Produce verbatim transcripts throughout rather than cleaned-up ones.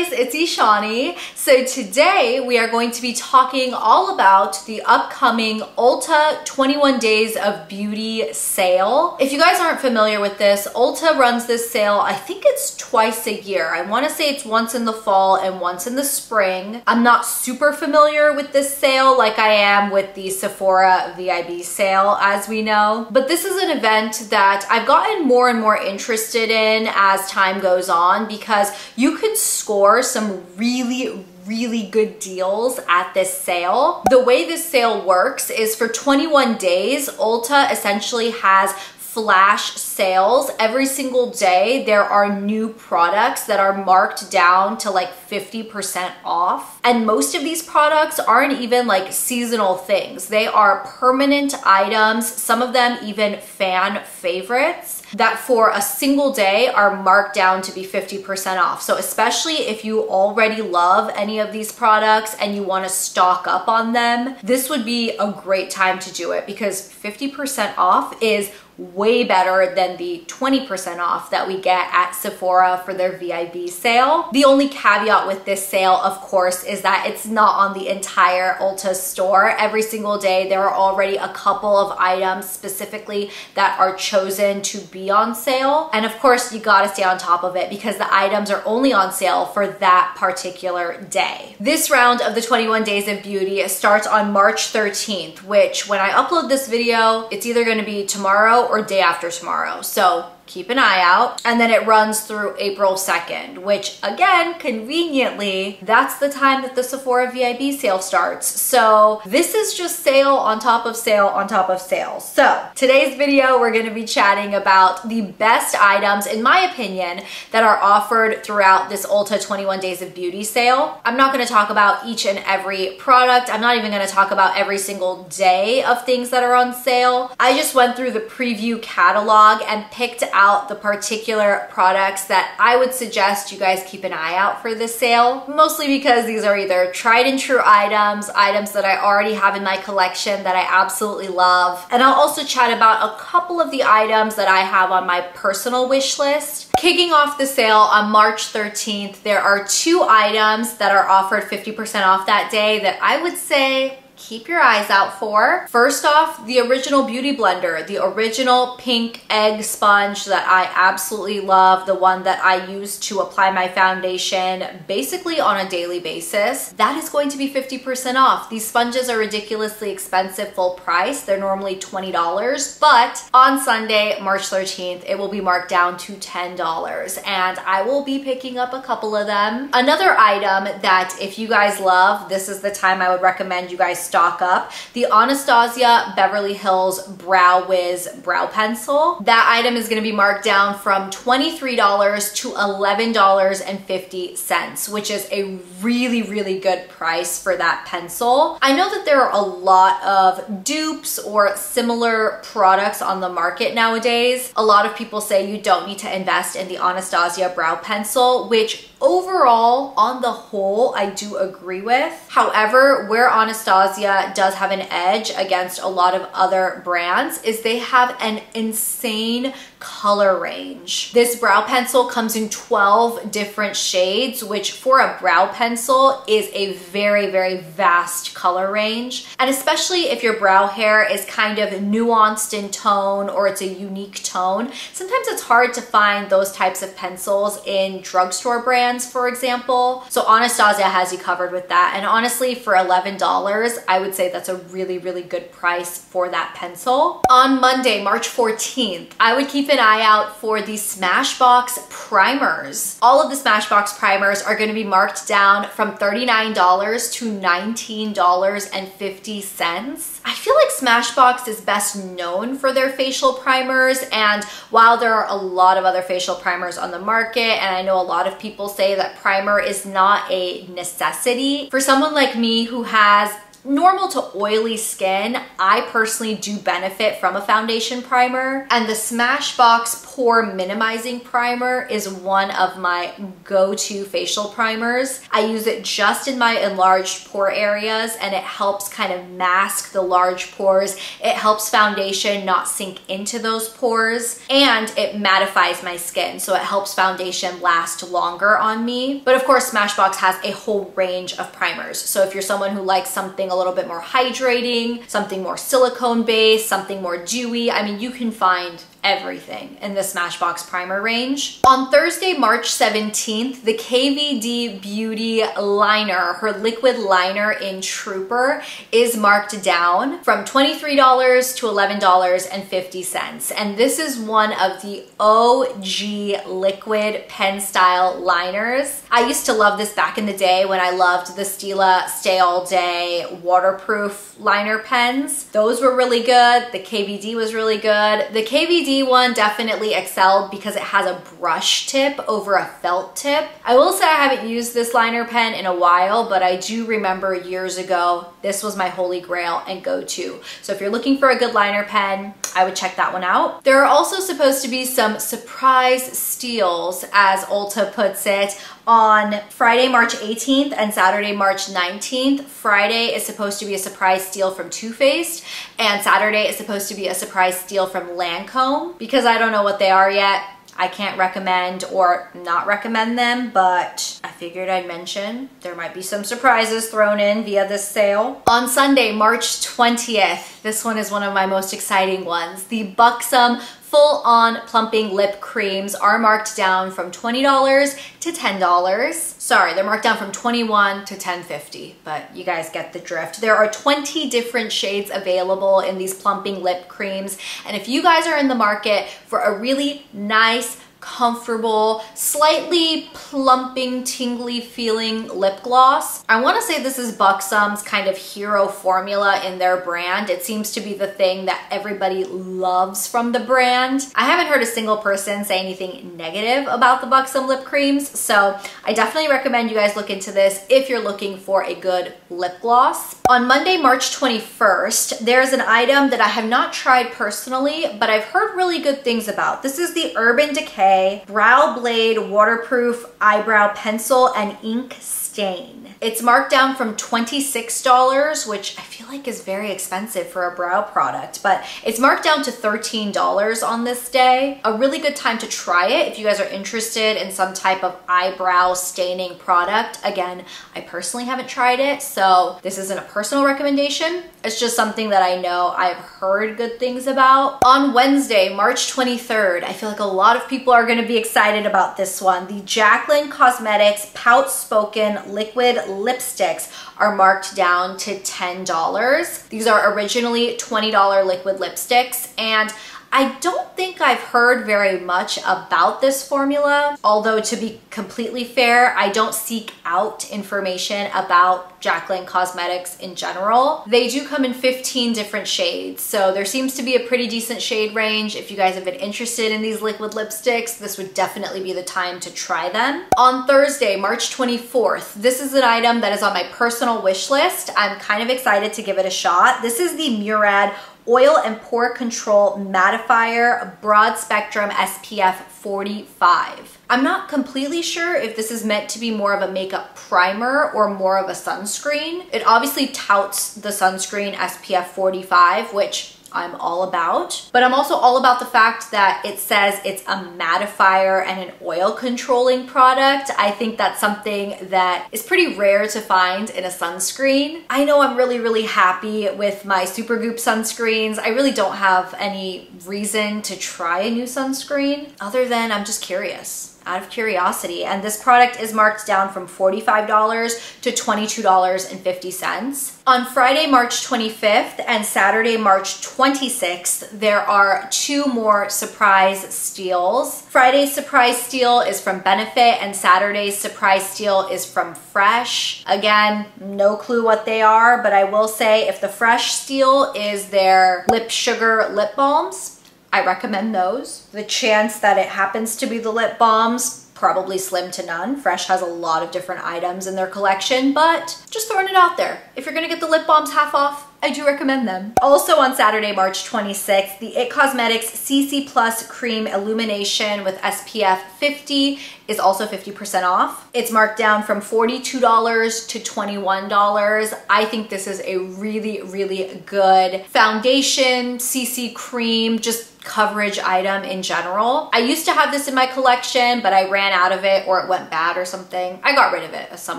guys, it's Ishani. So today we are going to be talking all about the upcoming Ulta twenty-one days of beauty sale. If you guys aren't familiar with this, Ulta runs this sale, I think it's twice a year. I wanna say it's once in the fall and once in the spring. I'm not super familiar with this sale like I am with the Sephora V I B sale, as we know. But this is an event that I've gotten more and more interested in as time goes on, because you could score some really, really good deals at this sale. The way this sale works is for twenty-one days, Ulta essentially has flash sales. Every single day there are new products that are marked down to like fifty percent off, and most of these products aren't even like seasonal things. They are permanent items, some of them even fan favorites, that for a single day are marked down to be fifty percent off. So especially if you already love any of these products and you want to stock up on them, this would be a great time to do it, because fifty percent off is way better than the twenty percent off that we get at Sephora for their V I B sale. The only caveat with this sale, of course, is that it's not on the entire Ulta store. Every single day there are already a couple of items specifically that are chosen to be on sale, and of course you gotta stay on top of it because the items are only on sale for that particular day. This round of the twenty-one days of beauty starts on March thirteenth, which when I upload this video, it's either going to be tomorrow or day after tomorrow, so keep an eye out. And then it runs through April second, which again, conveniently, that's the time that the Sephora V I B sale starts. So this is just sale on top of sale on top of sale. So today's video, we're gonna be chatting about the best items, in my opinion, that are offered throughout this Ulta twenty-one days of beauty sale. I'm not gonna talk about each and every product. I'm not even gonna talk about every single day of things that are on sale. I just went through the preview catalog and picked out the particular products that I would suggest you guys keep an eye out for this sale, mostly because these are either tried and true items, items that I already have in my collection that I absolutely love. And I'll also chat about a couple of the items that I have on my personal wish list. Kicking off the sale on March thirteenth, there are two items that are offered fifty percent off that day that I would say keep your eyes out for. First off, the original Beauty Blender, the original pink egg sponge that I absolutely love, the one that I use to apply my foundation basically on a daily basis. That is going to be fifty percent off. These sponges are ridiculously expensive full price. They're normally twenty dollars, but on Sunday, March thirteenth, it will be marked down to ten dollars, and I will be picking up a couple of them. Another item that if you guys love, this is the time I would recommend you guys stock up, the Anastasia Beverly Hills Brow Wiz Brow Pencil. That item is going to be marked down from twenty-three dollars to eleven dollars and fifty cents, which is a really, really good price for that pencil. I know that there are a lot of dupes or similar products on the market nowadays. A lot of people say you don't need to invest in the Anastasia Brow Pencil, which overall, on the whole, I do agree with. However, where Anastasia does have an edge against a lot of other brands is they have an insane color range. This brow pencil comes in twelve different shades, which for a brow pencil is a very, very vast color range. And especially if your brow hair is kind of nuanced in tone or it's a unique tone, sometimes it's hard to find those types of pencils in drugstore brands, for example. So Anastasia has you covered with that, and honestly for eleven dollars I would say that's a really, really good price for that pencil. On Monday, March fourteenth, I would keep an eye out for the Smashbox primers. All of the Smashbox primers are going to be marked down from thirty-nine dollars to nineteen dollars and fifty cents. I feel like Smashbox is best known for their facial primers, and while there are a lot of other facial primers on the market, and I know a lot of people say that primer is not a necessity, for someone like me who has normal to oily skin, I personally do benefit from a foundation primer, and the Smashbox Pore Minimizing Primer is one of my go-to facial primers. I use it just in my enlarged pore areas, and it helps kind of mask the large pores. It helps foundation not sink into those pores, and it mattifies my skin, so it helps foundation last longer on me. But of course, Smashbox has a whole range of primers, so if you're someone who likes something a little bit more hydrating, something more silicone based, something more dewy, I mean, you can find everything in the Smashbox primer range. On Thursday, March seventeenth, the K V D Beauty liner, her liquid liner in Trooper, is marked down from twenty-three dollars to eleven dollars and fifty cents. And this is one of the O G liquid pen style liners. I used to love this back in the day when I loved the Stila Stay All Day waterproof liner pens. Those were really good. The K V D was really good. The K V D one definitely excelled because it has a brush tip over a felt tip. I will say I haven't used this liner pen in a while, but I do remember years ago this was my holy grail and go-to. So if you're looking for a good liner pen, I would check that one out. There are also supposed to be some surprise steals, as Ulta puts it, on Friday, March eighteenth and Saturday, March nineteenth. Friday is supposed to be a surprise steal from Too Faced, and Saturday is supposed to be a surprise steal from Lancome. Because I don't know what they are yet, I can't recommend or not recommend them, but I figured I'd mention there might be some surprises thrown in via this sale. On Sunday, March twentieth, this one is one of my most exciting ones. The Buxom full-on plumping lip creams are marked down from twenty dollars to ten dollars. Sorry, they're marked down from twenty-one dollars to ten fifty, but you guys get the drift. There are twenty different shades available in these plumping lip creams, and if you guys are in the market for a really nice, comfortable, slightly plumping, tingly feeling lip gloss, I want to say this is Buxom's kind of hero formula in their brand. It seems to be the thing that everybody loves from the brand. I haven't heard a single person say anything negative about the Buxom lip creams, so I definitely recommend you guys look into this if you're looking for a good lip gloss. On Monday, March twenty-first, there's an item that I have not tried personally, but I've heard really good things about. This is the Urban Decay Brow Blade Waterproof Eyebrow Pencil and Ink Stain. It's marked down from twenty-six dollars, which I feel like is very expensive for a brow product, but it's marked down to thirteen dollars on this day. A really good time to try it if you guys are interested in some type of eyebrow staining product. Again, I personally haven't tried it, so this isn't a personal recommendation. It's just something that I know I've heard good things about. On Wednesday, March twenty-third, I feel like a lot of people are gonna be excited about this one. The Jaclyn Cosmetics Pout Spoken Liquid Lipsticks are marked down to ten dollars. These are originally twenty dollar liquid lipsticks, and I don't think I've heard very much about this formula, although to be completely fair, I don't seek out information about Jaclyn Cosmetics in general. They do come in fifteen different shades, so there seems to be a pretty decent shade range. If you guys have been interested in these liquid lipsticks, this would definitely be the time to try them. On Thursday, March twenty-fourth, this is an item that is on my personal wish list. I'm kind of excited to give it a shot. This is the Murad Oil and Pore Control Mattifier Broad Spectrum S P F forty-five. I'm not completely sure if this is meant to be more of a makeup primer or more of a sunscreen. It obviously touts the sunscreen S P F forty-five, which I'm all about, but I'm also all about the fact that it says it's a mattifier and an oil controlling product. I think that's something that is pretty rare to find in a sunscreen. I know I'm really, really happy with my Supergoop sunscreens. I really don't have any reason to try a new sunscreen other than I'm just curious. Out of curiosity. And this product is marked down from forty-five dollars to twenty-two dollars and fifty cents. On Friday, March twenty-fifth and Saturday, March twenty-sixth, there are two more surprise steals. Friday's surprise steal is from Benefit, and Saturday's surprise steal is from Fresh. Again, no clue what they are, but I will say if the Fresh steal is their Lip Sugar lip balms, I recommend those. The chance that it happens to be the lip balms, probably slim to none. Fresh has a lot of different items in their collection, but just throwing it out there. If you're gonna get the lip balms half off, I do recommend them. Also on Saturday, March twenty-sixth, the It Cosmetics C C Plus Cream Illumination with S P F fifty is also fifty percent off. It's marked down from forty-two dollars to twenty-one dollars. I think this is a really, really good foundation, C C cream, just coverage item in general. I used to have this in my collection, but I ran out of it, or it went bad or something. I got rid of it at some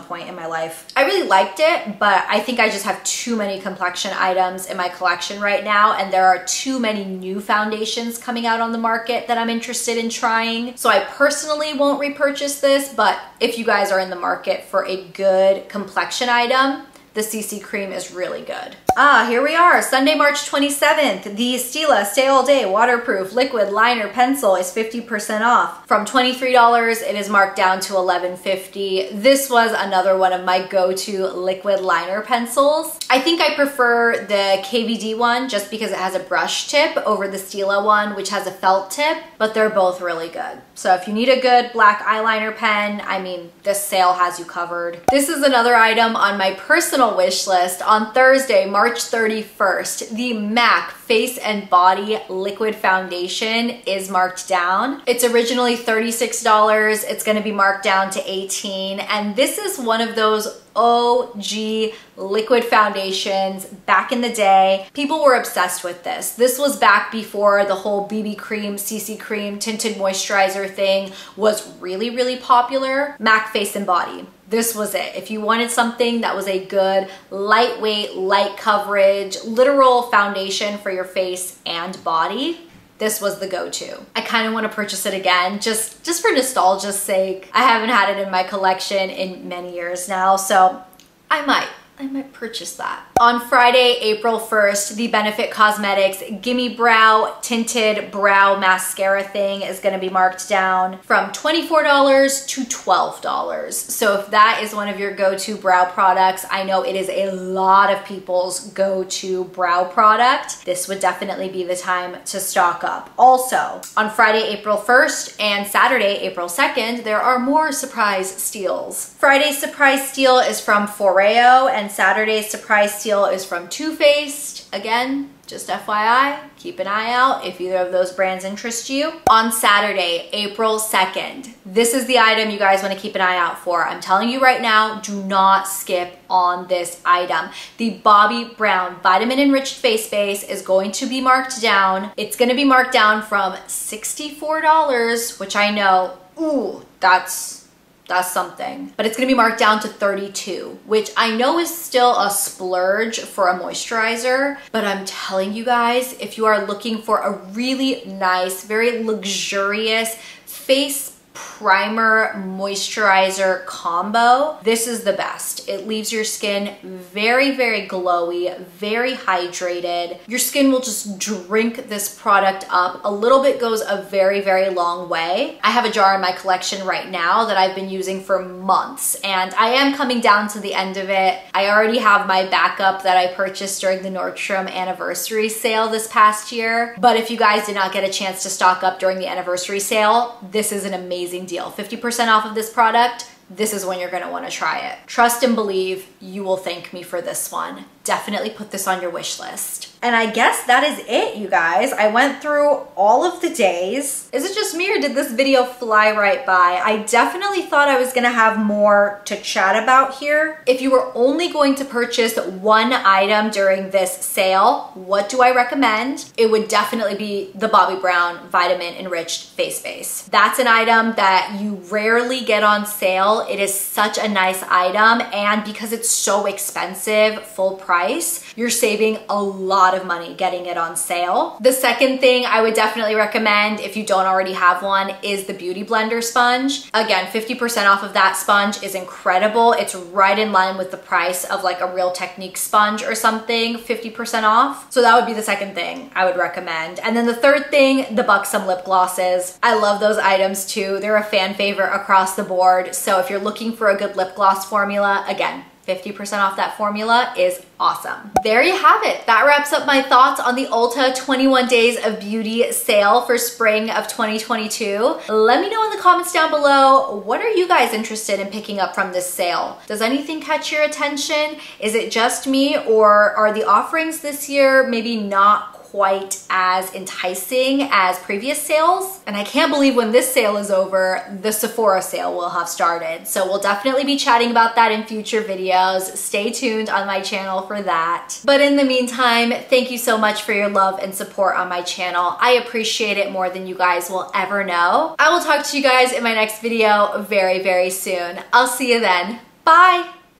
point in my life. I really liked it, but I think I just have too many complexion items in my collection right now, and there are too many new foundations coming out on the market that I'm interested in trying. So I personally won't repurchase this, but if you guys are in the market for a good complexion item, the C C cream is really good. Ah, here we are, Sunday, March twenty-seventh. The Stila Stay All Day Waterproof Liquid Liner Pencil is fifty percent off. From twenty-three dollars, it is marked down to eleven fifty. This was another one of my go-to liquid liner pencils. I think I prefer the K V D one just because it has a brush tip over the Stila one, which has a felt tip, but they're both really good. So if you need a good black eyeliner pen, I mean, this sale has you covered. This is another item on my personal wish list. On Thursday, March thirty-first, the MAC Face and Body Liquid Foundation is marked down. It's originally thirty-six dollars. It's going to be marked down to eighteen dollars. And this is one of those O G liquid foundations. Back in the day, people were obsessed with this. This was back before the whole B B cream, C C cream, tinted moisturizer thing was really, really popular. MAC Face and Body. This was it. If you wanted something that was a good, lightweight, light coverage, literal foundation for your face and body, this was the go-to. I kind of want to purchase it again, just, just for nostalgia's sake. I haven't had it in my collection in many years now, so I might. I might purchase that. On Friday, April first, the Benefit Cosmetics Gimme Brow Tinted Brow Mascara thing is going to be marked down from twenty-four dollars to twelve dollars. So if that is one of your go-to brow products, I know it is a lot of people's go-to brow product. This would definitely be the time to stock up. Also, on Friday, April first and Saturday, April second, there are more surprise steals. Friday's surprise steal is from Foreo, and And Saturday's surprise steal is from Too Faced. Again, just F Y I, keep an eye out if either of those brands interest you. On Saturday, April second, this is the item you guys want to keep an eye out for. I'm telling you right now, do not skip on this item. The Bobbi Brown Vitamin Enriched Face Base is going to be marked down. It's going to be marked down from sixty-four dollars, which I know, ooh, that's... that's something. But it's going to be marked down to thirty-two dollars, which I know is still a splurge for a moisturizer, but I'm telling you guys, if you are looking for a really nice, very luxurious face primer moisturizer combo, this is the best. It leaves your skin very, very glowy, very hydrated. Your skin will just drink this product up. A little bit goes a very, very long way. I have a jar in my collection right now that I've been using for months, and I am coming down to the end of it. I already have my backup that I purchased during the Nordstrom anniversary sale this past year, but if you guys did not get a chance to stock up during the anniversary sale, this is an amazing Amazing deal. fifty percent off of this product. This is when you're going to want to try it. Trust and believe, you will thank me for this one. Definitely put this on your wish list. And I guess that is it, you guys. I went through all of the days. Is it just me, or did this video fly right by? I definitely thought I was going to have more to chat about here. If you were only going to purchase one item during this sale, what do I recommend? It would definitely be the Bobbi Brown Vitamin Enriched Face Base. That's an item that you rarely get on sale. It is such a nice item, and because it's so expensive, full price, you're saving a lot of money getting it on sale. The second thing I would definitely recommend, if you don't already have one, is the Beauty Blender sponge. Again, fifty percent off of that sponge is incredible. It's right in line with the price of like a Real Technique sponge or something, fifty percent off. So that would be the second thing I would recommend. And then the third thing, the Buxom lip glosses. I love those items too. They're a fan favorite across the board. So if you're looking for a good lip gloss formula, again, fifty percent off that formula is awesome. There you have it. That wraps up my thoughts on the Ulta twenty-one days of beauty sale for spring of twenty twenty-two. Let me know in the comments down below, what are you guys interested in picking up from this sale? Does anything catch your attention? Is it just me, or are the offerings this year maybe not quite as enticing as previous sales? And I can't believe when this sale is over, the Sephora sale will have started. So we'll definitely be chatting about that in future videos. Stay tuned on my channel for that. But in the meantime, thank you so much for your love and support on my channel. I appreciate it more than you guys will ever know. I will talk to you guys in my next video very, very soon. I'll see you then. Bye.